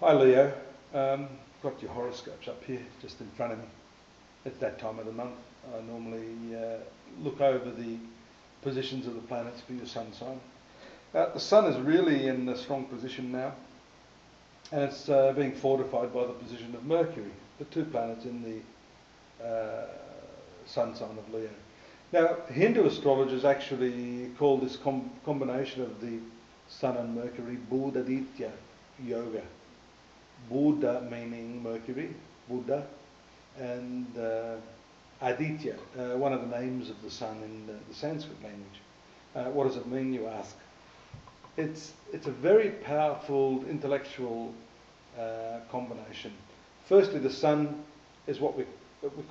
Hi Leo, got your horoscopes up here just in front of me. At that time of the month I normally look over the positions of the planets for your sun sign. The sun is really in a strong position now, and it's being fortified by the position of Mercury, the two planets in the sun sign of Leo. Now Hindu astrologers actually call this combination of the sun and Mercury Budhaditya yoga. Buddha meaning Mercury, Buddha, and Aditya, one of the names of the sun in the Sanskrit language. What does it mean, you ask? It's a very powerful intellectual combination. Firstly, the sun is what we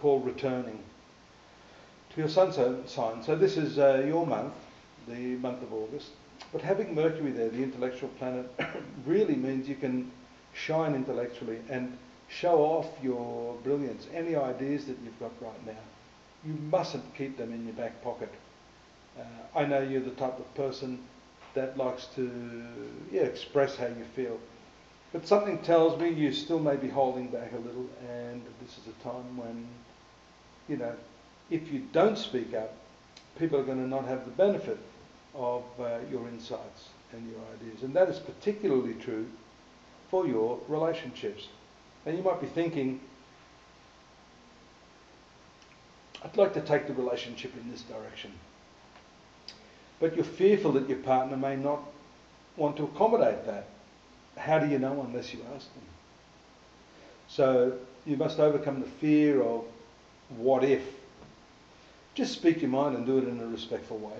call returning to your sun sign. So this is your month, the month of August. But having Mercury there, the intellectual planet, really means you can shine intellectually and show off your brilliance, any ideas that you've got right now. You mustn't keep them in your back pocket. I know you're the type of person that likes to express how you feel. But something tells me you still may be holding back a little, and this is a time when, if you don't speak up, people are going to not have the benefit of your insights and your ideas. And that is particularly true for your relationships. Now you might be thinking, I'd like to take the relationship in this direction. But you're fearful that your partner may not want to accommodate that. How do you know unless you ask them? So you must overcome the fear of what if. Just speak your mind and do it in a respectful way.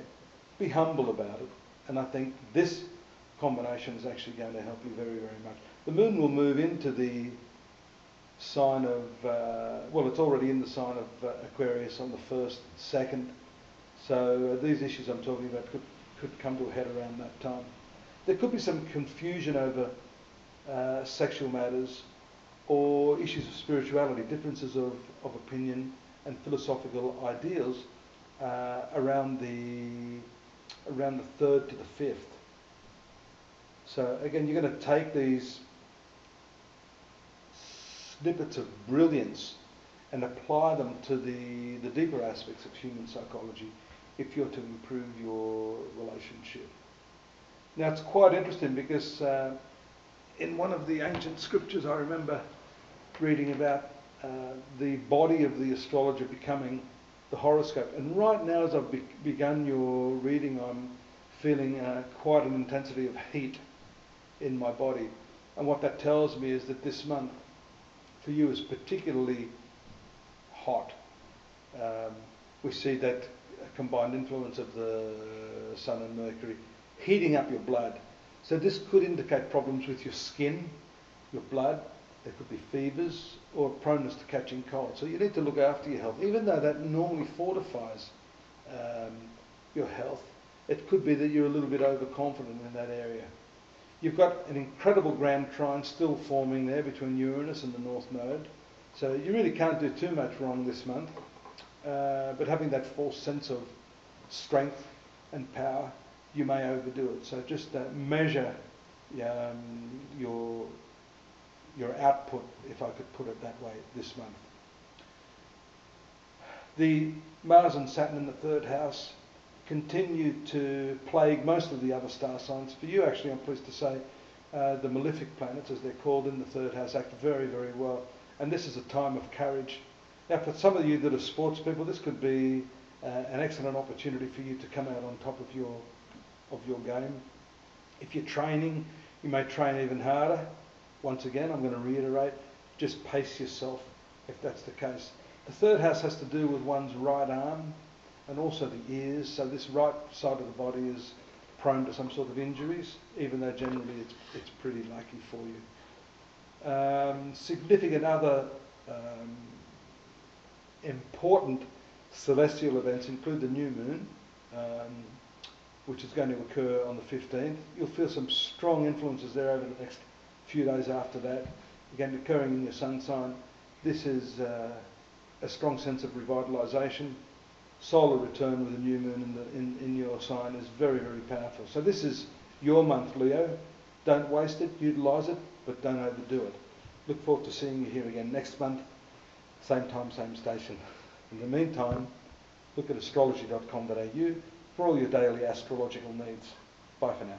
Be humble about it. And I think this combination is actually going to help you very, very much. The moon will move into the sign of, well, it's already in the sign of Aquarius on the 1st, 2nd. So these issues I'm talking about could come to a head around that time. There could be some confusion over sexual matters or issues of spirituality, differences of opinion and philosophical ideals around the 3rd to the 5th. So again, you're going to take these snippets of brilliance and apply them to the deeper aspects of human psychology if you're to improve your relationship. Now it's quite interesting because in one of the ancient scriptures I remember reading about the body of the astrologer becoming the horoscope. And right now as I've begun your reading, I'm feeling quite an intensity of heat in my body. And what that tells me is that this month for you is particularly hot. We see that combined influence of the Sun and Mercury heating up your blood. So this could indicate problems with your skin, your blood. There could be fevers or proneness to catching cold. So you need to look after your health. Even though that normally fortifies your health, it could be that you're a little bit overconfident in that area. You've got an incredible grand trine still forming there between Uranus and the North Node. So you really can't do too much wrong this month. But having that false sense of strength and power, you may overdo it. So just measure your output, if I could put it that way, this month. The Mars and Saturn in the 3rd house continue to plague most of the other star signs. For you, actually, I'm pleased to say, the malefic planets, as they're called, in the 3rd house act very, very well. And this is a time of courage. Now, for some of you that are sports people, this could be an excellent opportunity for you to come out on top of your game. If you're training, you may train even harder. Once again, I'm going to reiterate, just pace yourself if that's the case. The 3rd house has to do with one's right arm and also the ears. So this right side of the body is prone to some sort of injuries, even though generally it's pretty lucky for you. Significant other important celestial events include the new moon, which is going to occur on the 15th. You'll feel some strong influences there over the next few days after that. Again, occurring in your sun sign, this is a strong sense of revitalization. Solar return with a new moon in your sign is very, very powerful. So this is your month, Leo. Don't waste it, utilise it, but don't overdo it. Look forward to seeing you here again next month, same time, same station. In the meantime, look at astrology.com.au for all your daily astrological needs. Bye for now.